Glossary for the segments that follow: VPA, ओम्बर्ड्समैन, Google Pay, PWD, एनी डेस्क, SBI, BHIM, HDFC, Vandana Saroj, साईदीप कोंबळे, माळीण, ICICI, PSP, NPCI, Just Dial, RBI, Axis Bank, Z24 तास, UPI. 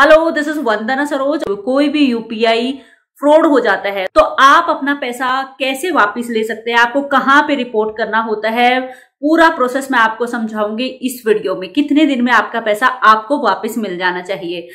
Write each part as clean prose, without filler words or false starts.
Hello this is Vandana Saroj. कोई भी UPI fraud हो जाता है तो आप अपना पैसा कैसे वापस ले सकते हैं, आपको कहाँ पे रिपोर्ट करना होता है, पूरा प्रोसेस मैं आपको समझाऊंगी इस वीडियो में। कितने दिन में आपका पैसा आपको वापस मिल जाना चाहिए।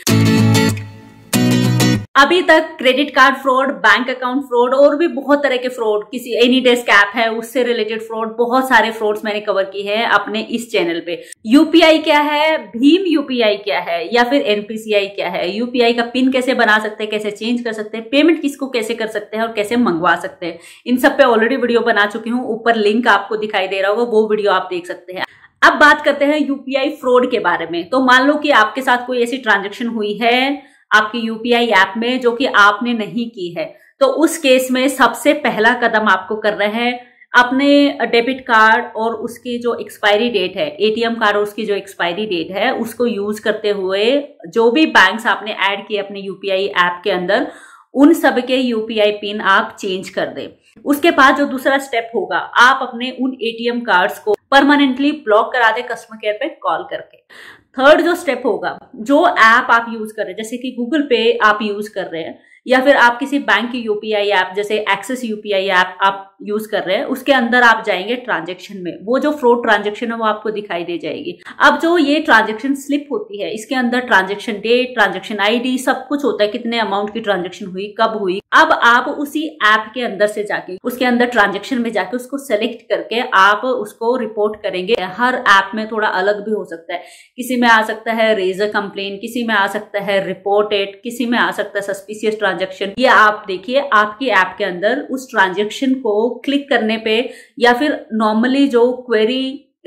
अभी तक credit card fraud, bank account fraud और भी बहुत तरह के फ्रॉड, किसी एनी डेस्क ऐप है उससे रिलेटेड फ्रॉड, बहुत सारे फ्रॉड्स मैंने कवर किए हैं अपने इस चैनल पे। यूपीआई क्या है, भीम यूपीआई क्या है या फिर एनपीसीआई क्या है, यूपीआई का पिन कैसे बना सकते हैं, कैसे चेंज कर सकते हैं, पेमेंट किसको कैसे कर सकते हैं और कैसे मंगवा सकते हैं, इन सब पे ऑलरेडी वीडियो बना चुकी हूँ। ऊपर लिंक आपको दिखाई दे रहा होगा, वो वीडियो आप देख सकते हैं। अब बात करते हैं यूपीआई फ्रॉड के बारे में। तो मान लो कि आपके साथ कोई ऐसी ट्रांजेक्शन हुई है आपकी यूपीआई ऐप में जो कि आपने नहीं की है, तो उस केस में सबसे पहला कदम आपको करना है अपने डेबिट कार्ड और उसकी जो एक्सपायरी डेट है, एटीएम कार्ड और उसकी जो एक्सपायरी डेट है, उसको यूज करते हुए जो भी बैंक्स आपने ऐड किए अपने यूपीआई ऐप के अंदर, उन सब के यूपीआई पिन आप चेंज कर दें। उसके बाद जो दूसरा स्टेप होगा, आप अपने उन एटीएम कार्ड्स को परमानेंटली ब्लॉक करा दे कस्टमर केयर पे कॉल करके। थर्ड जो स्टेप होगा, जो ऐप आप यूज कर रहे हैं जैसे कि गूगल पे आप यूज कर रहे हैं या फिर आप किसी बैंक की यूपीआई ऐप जैसे एक्सिस यूपीआई ऐप आप यूज कर रहे हैं, उसके अंदर आप जाएंगे ट्रांजेक्शन में, वो जो फ्रॉड ट्रांजेक्शन है वो आपको दिखाई दे जाएगी। अब जो ये ट्रांजेक्शन स्लिप होती है इसके अंदर ट्रांजेक्शन डेट, ट्रांजेक्शन आईडी सब कुछ होता है, कितने अमाउंट की ट्रांजेक्शन हुई, कब हुई। अब आप उसी ऐप के अंदर से जाके उसके अंदर ट्रांजेक्शन में जाके उसको सेलेक्ट करके आप उसको रिपोर्ट करेंगे। हर ऐप में थोड़ा अलग भी हो सकता है, किसी में आ सकता है रेज अ कंप्लेन, किसी में आ सकता है रिपोर्टेड, किसी में आ सकता है सस्पिशियस ट्रांजेक्शन। ये आप देखिए आपकी ऐप के अंदर उस ट्रांजेक्शन को क्लिक करने पे या फिर नॉर्मली जो क्वेरी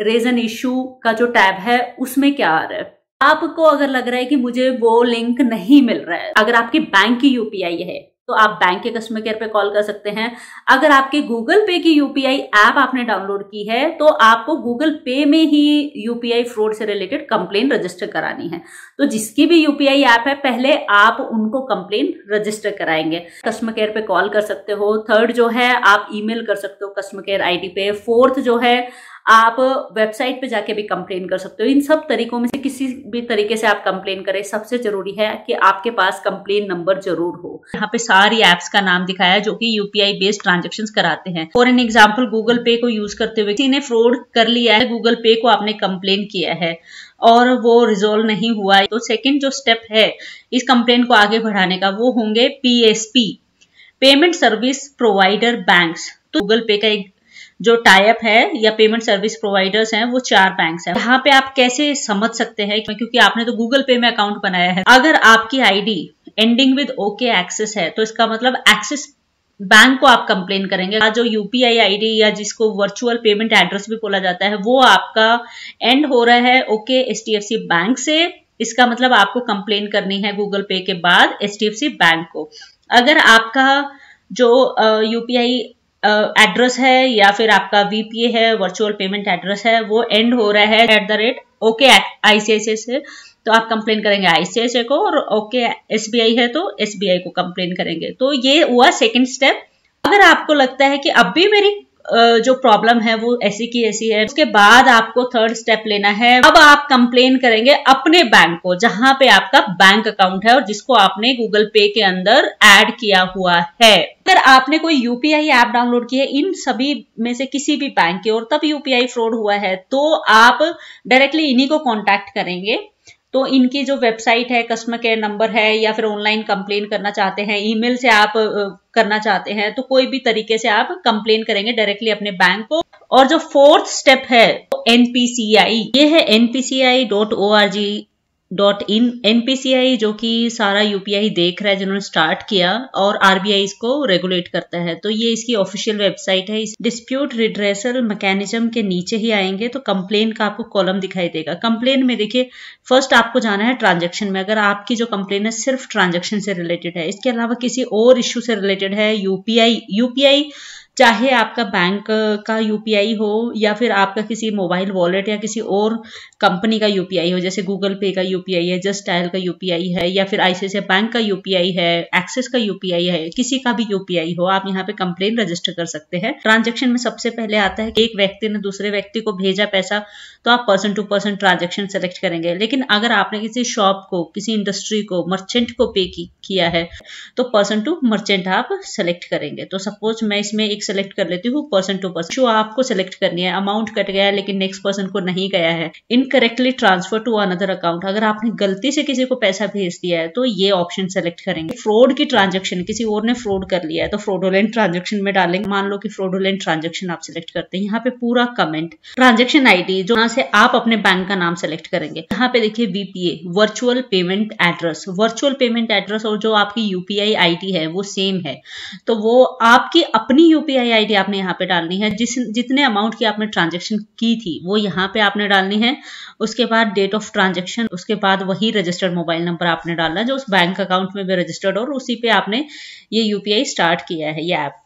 रेज एन इशू का जो टैब है उसमें क्या आ रहा है। आपको अगर लग रहा है कि मुझे वो लिंक नहीं मिल रहा है, अगर आपकी बैंक की यूपीआई है तो आप बैंक के कस्टमर केयर पे कॉल कर सकते हैं। अगर आपके गूगल पे की यूपीआई ऐप आपने डाउनलोड की है तो आपको गूगल पे में ही यूपीआई फ्रॉड से रिलेटेड कंप्लेन रजिस्टर करानी है। तो जिसकी भी यूपीआई ऐप है पहले आप उनको कंप्लेन रजिस्टर कराएंगे, कस्टमर केयर पे कॉल कर सकते हो। थर्ड जो है आप ईमेल कर सकते हो कस्टमर केयर आईडी पे। फोर्थ जो है आप वेबसाइट पे जाके भी कंप्लेन कर सकते हो। इन सब तरीकों में से किसी भी तरीके से आप कंप्लेन करें। सबसे जरूरी है कि आपके पास कंप्लेन नंबर जरूर हो। यहाँ पे सारी एप्स का नाम दिखाया है जो कि यूपीआई बेस्ड ट्रांजेक्शंस कराते हैं। फॉर एन एग्जांपल गूगल पे को यूज करते हुए किसी ने फ्रॉड कर लिया है, गूगल पे को आपने कंप्लेन किया है और वो रिजोल्व नहीं हुआ है, तो सेकेंड जो स्टेप है इस कंप्लेन को आगे बढ़ाने का वो होंगे PSP, payment service provider banks. तो गूगल पे का एक जो टाइप है या पेमेंट सर्विस प्रोवाइडर्स हैं वो 4 बैंक्स हैं। यहाँ पे आप कैसे समझ सकते हैं क्योंकि आपने तो गूगल पे में अकाउंट बनाया है। अगर आपकी ID ending with okay access है तो इसका मतलब एक्सेस बैंक को आप कंप्लेन करेंगे। जो यूपीआई आईडी या जिसको वर्चुअल पेमेंट एड्रेस भी बोला जाता है वो आपका एंड हो रहा है ओके HDFC बैंक से, इसका मतलब आपको कंप्लेन करनी है गूगल पे के बाद HDFC बैंक को। अगर आपका जो यूपीआई एड्रेस है या फिर आपका VPA है वर्चुअल पेमेंट एड्रेस है वो एंड हो रहा है @ ओके ICICI से, तो आप कंप्लेन करेंगे ICICI को, और ओके SBI है तो SBI को कंप्लेन करेंगे। तो ये हुआ सेकंड स्टेप। अगर आपको लगता है कि अब भी मेरी जो प्रॉब्लम है वो ऐसी की ऐसी है, उसके बाद आपको थर्ड स्टेप लेना है। अब आप कंप्लेन करेंगे अपने बैंक को जहां पे आपका बैंक अकाउंट है और जिसको आपने गूगल पे के अंदर ऐड किया हुआ है। अगर आपने कोई यूपीआई ऐप डाउनलोड की है इन सभी में से किसी भी बैंक की और तब यूपीआई फ्रॉड हुआ है तो आप डायरेक्टली इन्हीं को कॉन्टैक्ट करेंगे। तो इनकी जो वेबसाइट है, कस्टमर केयर नंबर है, या फिर ऑनलाइन कंप्लेन करना चाहते हैं, ईमेल से आप करना चाहते हैं, तो कोई भी तरीके से आप कंप्लेन करेंगे डायरेक्टली अपने बैंक को। और जो फोर्थ स्टेप है तो NPCI, ये है NPCI.org.in जो कि सारा यूपीआई देख रहा है जिन्होंने स्टार्ट किया और RBI इसको रेगुलेट करता है, तो ये इसकी ऑफिशियल वेबसाइट है। इस डिस्प्यूट रिड्रेसल मैकेनिज्म के नीचे ही आएंगे तो कंप्लेन का आपको कॉलम दिखाई देगा। कंप्लेन में देखिए फर्स्ट आपको जाना है ट्रांजेक्शन में। अगर आपकी जो कंप्लेन है सिर्फ ट्रांजेक्शन से रिलेटेड है, इसके अलावा किसी और इश्यू से रिलेटेड है, यूपीआई चाहे आपका बैंक का यूपीआई हो या फिर आपका किसी मोबाइल वॉलेट या किसी और कंपनी का यूपीआई हो, जैसे गूगल पे का यूपीआई है, जस्ट डायल का यूपीआई है, या फिर आईसीआईसीआई बैंक का यूपीआई है, एक्सिस का यूपीआई है, किसी का भी यूपीआई हो, आप यहाँ पे कंप्लेन रजिस्टर कर सकते हैं। ट्रांजेक्शन में सबसे पहले आता है कि एक व्यक्ति ने दूसरे व्यक्ति को भेजा पैसा, तो आप person to person transaction select करेंगे। लेकिन अगर आपने किसी शॉप को, किसी इंडस्ट्री को, मर्चेंट को पे किया है तो पर्सन टू मर्चेंट आप सेलेक्ट करेंगे। तो सपोज मैं इसमें एक सेलेक्ट कर लेती हूँ पर्सन टू पर्सन, जो आपको सेलेक्ट करनी है। अमाउंट कट गया है लेकिन नेक्स्ट पर्सन को नहीं गया है। Incorrectly transfer to another account, अगर आपने गलती से किसी को पैसा भेज दिया है तो ये ऑप्शन सेलेक्ट करेंगे। फ्रॉड की ट्रांजेक्शन, किसी और ने फ्रॉड कर लिया है तो फ्रॉडोलेंट ट्रांजेक्शन में डालेंगे। मान लो कि फ्रॉडोलेंट ट्रांजेक्शन आप सिलेक्ट करते हैं। यहाँ पे पूरा कमेंट, ट्रांजेक्शन आईडी, जो यहाँ से आप अपने बैंक का नाम सेलेक्ट करेंगे। यहाँ पे देखिए VPA, virtual payment address, virtual payment address और जो आपकी यूपीआई आईडी है वो सेम है, तो वो आपकी अपनी यूपीआई आईडी आपने यहाँ पे डालनी है। जितने अमाउंट की आपने ट्रांजेक्शन की थी वो यहाँ पे आपने डालनी है। उसके बाद डेट ऑफ ट्रांजेक्शन, उसके बाद वही रजिस्टर्ड मोबाइल नंबर आपने डालना जो उस बैंक अकाउंट में भी रजिस्टर्ड और उसी पे आपने ये यूपीआई स्टार्ट किया है, ये ऐप।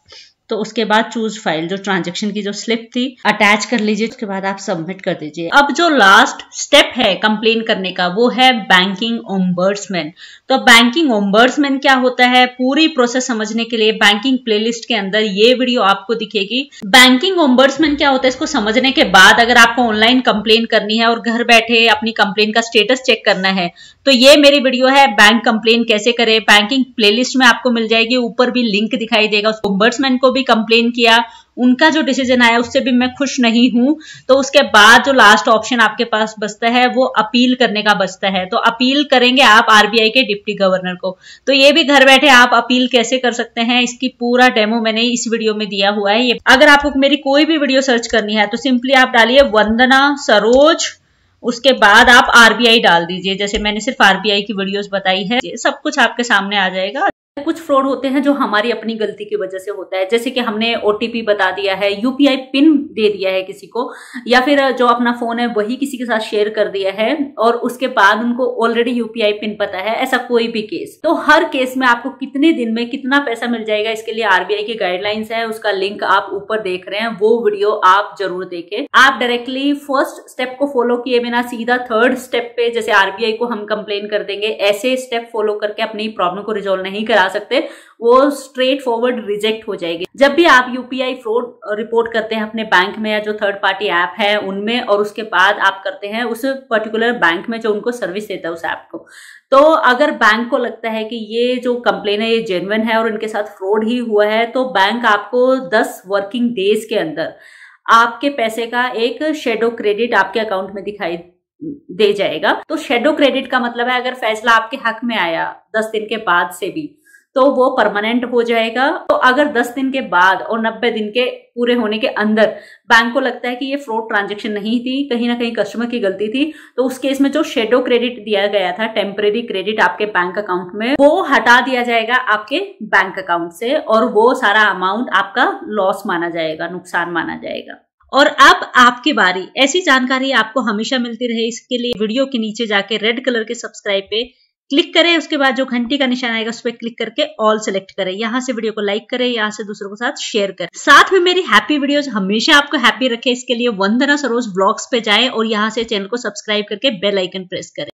तो उसके बाद चूज फाइल, जो ट्रांजेक्शन की जो स्लिप थी अटैच कर लीजिए। उसके बाद आप सबमिट कर दीजिए। अब जो लास्ट स्टेप है कंप्लेन करने का वो है बैंकिंग ओम्बर्ड्समैन। तो बैंकिंग ओम्बर्ड्समैन क्या होता है, पूरी प्रोसेस समझने के लिए बैंकिंग प्लेलिस्ट के अंदर ये वीडियो आपको दिखेगी। बैंकिंग ओम्बर्ड्समैन क्या होता है इसको समझने के बाद अगर आपको ऑनलाइन कंप्लेन करनी है और घर बैठे अपनी कंप्लेन का स्टेटस चेक करना है तो ये मेरी वीडियो है, बैंक कंप्लेन कैसे करे। बैंकिंग प्लेलिस्ट में आपको मिल जाएगी, ऊपर भी लिंक दिखाई देगा। उस ओम्बर्ड्समैन को कंप्लेन किया, उनका जो डिसीजन आया उससे भी मैं खुश नहीं हूं, तो उसके बाद जो लास्ट ऑप्शन आपके पास बचता है वो अपील करने का बचता है। तो अपील करेंगे आप आरबीआई के डिप्टी गवर्नर को। तो ये भी घर बैठे आप अपील कैसे कर सकते हैं, इसकी पूरा डेमो मैंने इस वीडियो में दिया हुआ है। अगर आपको मेरी कोई भी वीडियो सर्च करनी है तो सिंपली आप डालिए वंदना सरोज, उसके बाद आप आरबीआई डाल दीजिए। जैसे मैंने सिर्फ आरबीआई की वीडियोस बताई है, सब कुछ आपके सामने आ जाएगा। कुछ फ्रॉड होते हैं जो हमारी अपनी गलती की वजह से होता है, जैसे कि हमने ओटीपी बता दिया है, यूपीआई पिन दे दिया है किसी को, या फिर जो अपना फोन है वही किसी के साथ शेयर कर दिया है और उसके बाद उनको ऑलरेडी यूपीआई पिन पता है। ऐसा कोई भी केस, तो हर केस में आपको कितने दिन में कितना पैसा मिल जाएगा इसके लिए आरबीआई की गाइडलाइंस है, उसका लिंक आप ऊपर देख रहे हैं, वो वीडियो आप जरूर देखें। आप डायरेक्टली फर्स्ट स्टेप को फॉलो किए बिना सीधा थर्ड स्टेप पे, जैसे आरबीआई को हम कंप्लेन कर देंगे ऐसे स्टेप फॉलो करके अपनी प्रॉब्लम को रिजोल्व नहीं करा सकते, वो स्ट्रेट फॉरवर्ड रिजेक्ट हो जाएगी। जब भी आप यूपीआई फ्रॉड रिपोर्ट करते हैं अपने बैंक में या जो थर्ड पार्टी ऐप है उनमें, और उसके बाद आप करते हैं उस पर्टिकुलर बैंक में जो उनको सर्विस देता है उस ऐप को, तो अगर बैंक को लगता है कि ये जो कंप्लेन है ये जेन्युइन है और इनके साथ फ्रॉड ही हुआ है, तो बैंक आपको 10 वर्किंग डेज के अंदर आपके पैसे का एक शेडो क्रेडिट आपके अकाउंट में दिखाई दे जाएगा। तो शेडो क्रेडिट का मतलब है अगर फैसला आपके हक में आया 10 दिन के बाद से भी तो वो परमानेंट हो जाएगा। तो अगर 10 दिन के बाद और 90 दिन के पूरे होने के अंदर बैंक को लगता है कि ये फ्रॉड ट्रांजैक्शन नहीं थी, कहीं ना कहीं कस्टमर की गलती थी, तो उस केस में जो शेडो क्रेडिट दिया गया था, टेम्परेरी क्रेडिट आपके बैंक अकाउंट में, वो हटा दिया जाएगा आपके बैंक अकाउंट से और वो सारा अमाउंट आपका लॉस माना जाएगा, नुकसान माना जाएगा। और अब आपकी बारी। ऐसी जानकारी आपको हमेशा मिलती रहे इसके लिए वीडियो के नीचे जाके रेड कलर के सब्सक्राइब पे क्लिक करें। उसके बाद जो घंटी का निशान आएगा उस पर क्लिक करके ऑल सेलेक्ट करें। यहाँ से वीडियो को लाइक करें, यहाँ से दूसरों के साथ शेयर करें। साथ में मेरी हैप्पी वीडियोस हमेशा आपको हैप्पी रखे इसके लिए वंदना सरोज ब्लॉग्स पे जाएं और यहाँ से चैनल को सब्सक्राइब करके बेल आइकन प्रेस करें।